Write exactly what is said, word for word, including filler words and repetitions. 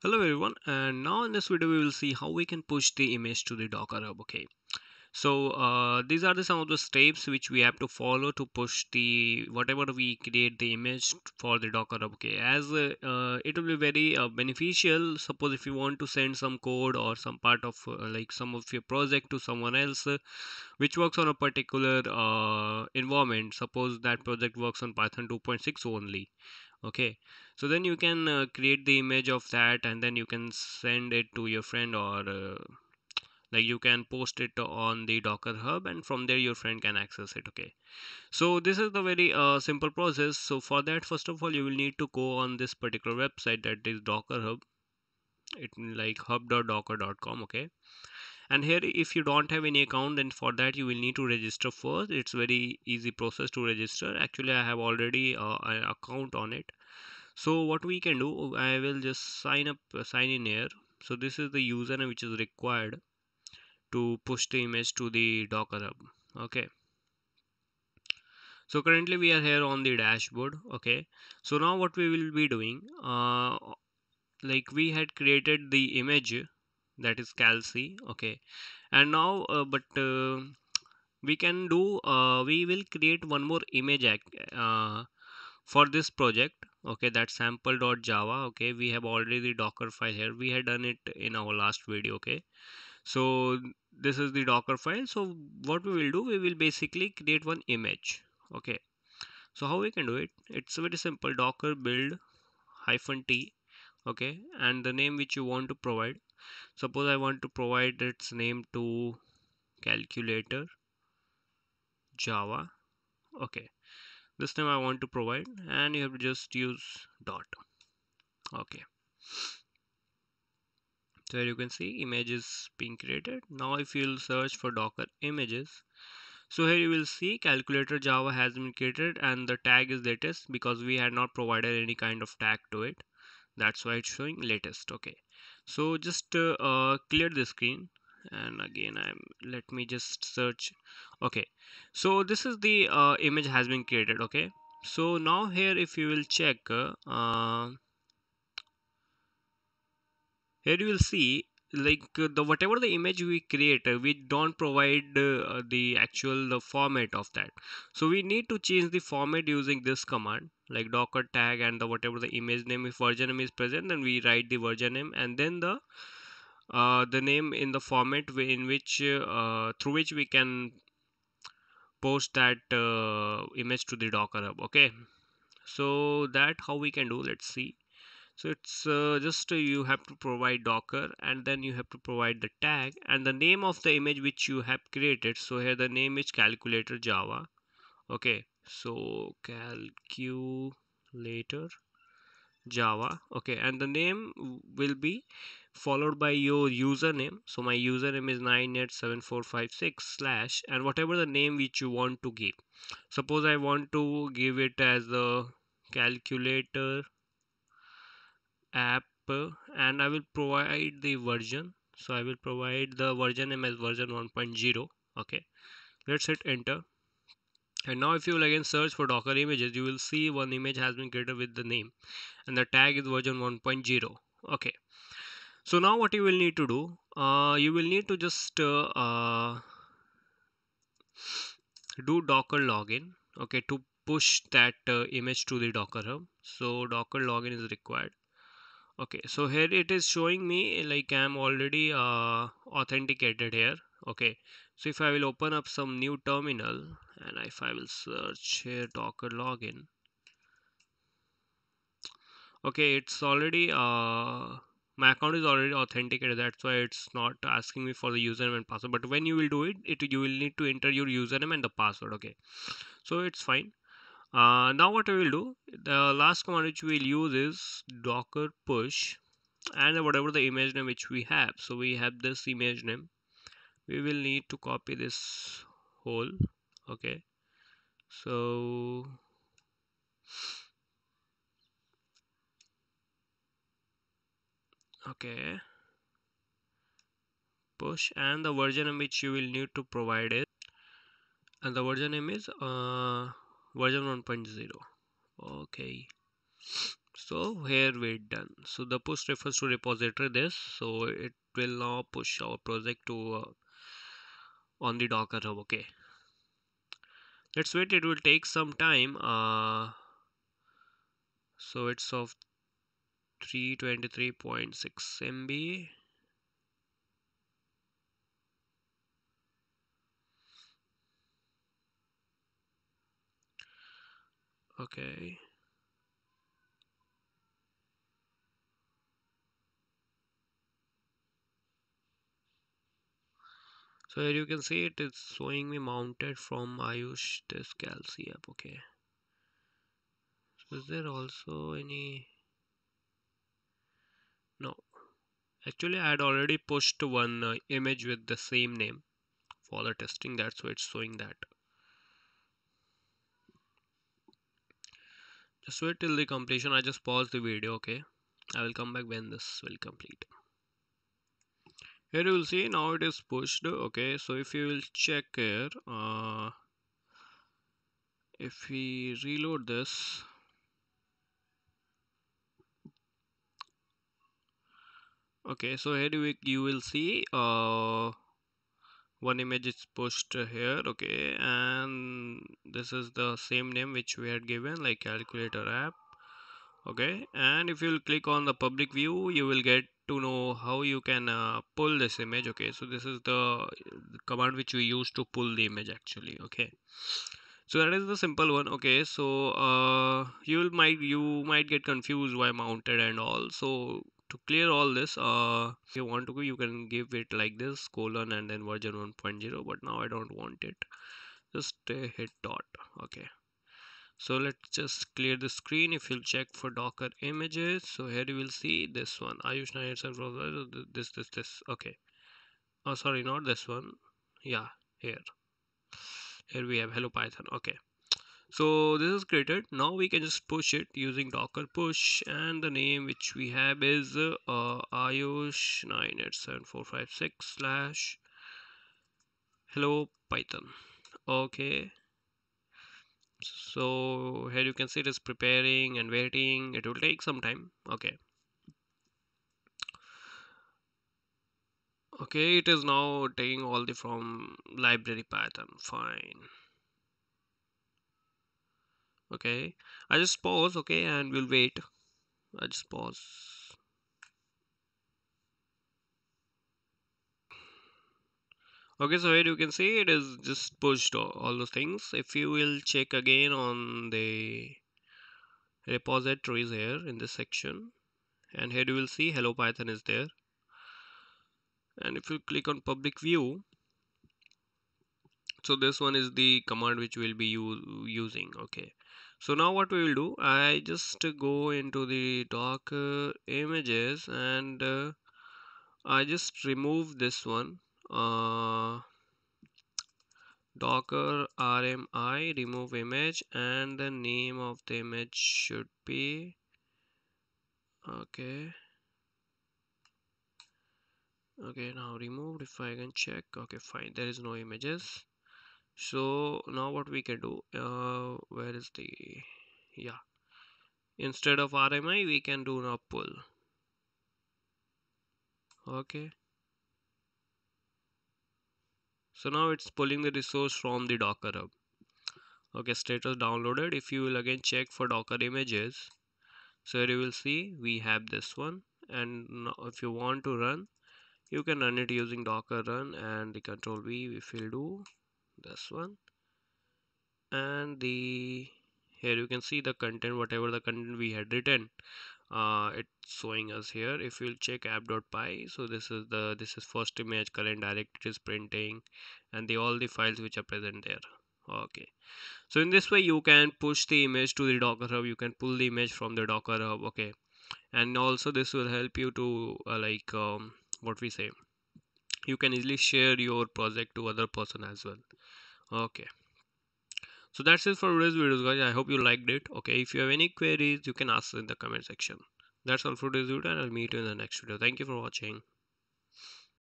Hello everyone, and now in this video we will see how we can push the image to the Docker Hub. Okay, so uh, these are the some of the steps which we have to follow to push the whatever we create the image for the Docker Hub. Okay, as uh, uh, it will be very uh, beneficial. Suppose if you want to send some code or some part of uh, like some of your project to someone else uh, which works on a particular uh, environment. Suppose that project works on Python two point six only. Okay, so then you can uh, create the image of that, and then you can send it to your friend, or uh, like you can post it on the Docker Hub, and from there your friend can access it. Okay, so this is the very uh, simple process. So for that, first of all, you will need to go on this particular website, that is Docker Hub, it like hub dot docker dot com. Okay, and here if you don't have any account, then for that you will need to register first. It's very easy process to register. Actually, I have already uh, an account on it. So what we can do, I will just sign up uh, sign in here. So this is the username which is required to push the image to the Docker Hub. Okay, so currently we are here on the dashboard. Okay, so now what we will be doing, uh, like we had created the image, that is calc. Okay, and now uh, but uh, we can do uh, we will create one more image uh, for this project. Okay, that's sample dot java. Okay, we have already the Docker file here, we had done it in our last video. Okay, so this is the Docker file. So what we will do, we will basically create one image. Okay, so how we can do it, it's very simple, docker build hyphen t. Okay, and the name which you want to provide, suppose I want to provide its name to calculator Java. Okay, this name I want to provide, and you have to just use dot. Okay, so here you can see image is being created. Now if you'll search for Docker images, so here you will see calculator Java has been created, and the tag is latest because we had not provided any kind of tag to it. That's why it's showing latest. Okay, so just uh, uh, clear the screen, and again I'm let me just search. Okay, so this is the uh, image has been created. Okay, so now here if you will check, uh, uh, here you will see like uh, the whatever the image we create, uh, we don't provide uh, the actual the format of that. So we need to change the format using this command, like docker tag and the whatever the image name. If version name is present, then we write the version name, and then the uh, the name in the format in which uh, through which we can post that uh, image to the Docker Hub. Okay, so that how we can do, let's see. So it's uh, just uh, you have to provide Docker, and then you have to provide the tag and the name of the image which you have created. So here the name is calculator Java. Okay, so calculator Java. Okay, and the name will be followed by your username. So my username is nine eight seven four five six slash, and whatever the name which you want to give. Suppose I want to give it as the calculator app, and I will provide the version. So I will provide the version name as version one point zero. Okay, let's hit enter, and now if you will again search for Docker images, you will see one image has been created with the name, and the tag is version one point zero. Okay, so now what you will need to do, uh, you will need to just uh, uh, do docker login. Okay, to push that uh, image to the Docker Hub. So docker login is required. Okay, so here it is showing me like I'm already uh, authenticated here. Okay, so if I will open up some new terminal, and if I will search here docker login. Okay, it's already uh, my account is already authenticated, that's why it's not asking me for the username and password. But when you will do it, it you will need to enter your username and the password. Okay, so it's fine. Uh, now what I will do, the last command which we will use is docker push, and whatever the image name which we have. So we have this image name, we will need to copy this whole. Okay, so okay, push, and the version name which you will need to provide is, and the version name is uh version one point zero. Okay, So here we're done. So the push refers to repository this, so it will now push our project to uh, on the Docker Hub. Okay, let's wait, it will take some time. Uh, so it's of three twenty-three point six megabytes. Okay. So here you can see it is showing me mounted from Ayush Desk L C app. Okay. So is there also any? No. Actually, I had already pushed one uh, image with the same name for the testing. That's why it's showing that. Just wait till the completion. I just paused the video. Okay, I will come back when this will complete. Here you will see now it is pushed. Okay, so if you will check here, uh, if we reload this, okay, so here we, you will see uh, one image is pushed here. Okay, and this is the same name which we had given, like calculator app. Okay, and if you click on the public view, you will get to know how you can uh, pull this image. Okay, so this is the command which we use to pull the image actually. Okay, so that is the simple one. Okay, so uh, you will might you might get confused why mounted and all. So to clear all this, uh, if you want to go, you can give it like this colon and then version one point zero, but now I don't want it, just uh, hit dot. Okay, so let's just clear the screen. If you'll check for Docker images, so here you will see this one, Ayush Nair, this this this okay, oh sorry, not this one, yeah, here here we have Hello Python. Okay, so this is created. Now we can just push it using Docker push, and the name which we have is uh, Ayush nine eight seven four five six slash Hello Python. Okay, so here you can see it is preparing and waiting. It will take some time. Okay. Okay, it is now taking all the from library Python. Fine. Okay, I just pause. Okay, and we'll wait. I just pause. Okay, so here you can see it is just pushed all those things. If you will check again on the repositories here in this section, and here you will see Hello Python is there. And if you click on public view, so this one is the command which we'll be using. Okay, so now what we will do, I just go into the Docker images and uh, I just remove this one, uh, Docker R M I remove image, and the name of the image should be, okay, okay, now removed. If I can check, okay, fine, there is no images. So now what we can do, uh, where is the, yeah, instead of R M I we can do now pull. Okay, so now it's pulling the resource from the Docker Hub. Okay, status downloaded. If you will again check for Docker images, so you will see we have this one, and if you want to run, you can run it using Docker run and the control V. If you'll do this one, and the here you can see the content, whatever the content we had written, uh, it's showing us here. If you'll check app.py, so this is the this is first image, current directory is printing, and the all the files which are present there. Okay, so in this way you can push the image to the Docker Hub, you can pull the image from the Docker Hub. Okay, and also this will help you to uh, like um, what we say, you can easily share your project to other person as well. Okay, so that's it for today's video guys. I hope you liked it. Okay, if you have any queries you can ask in the comment section. That's all for today's video, and I'll meet you in the next video. Thank you for watching.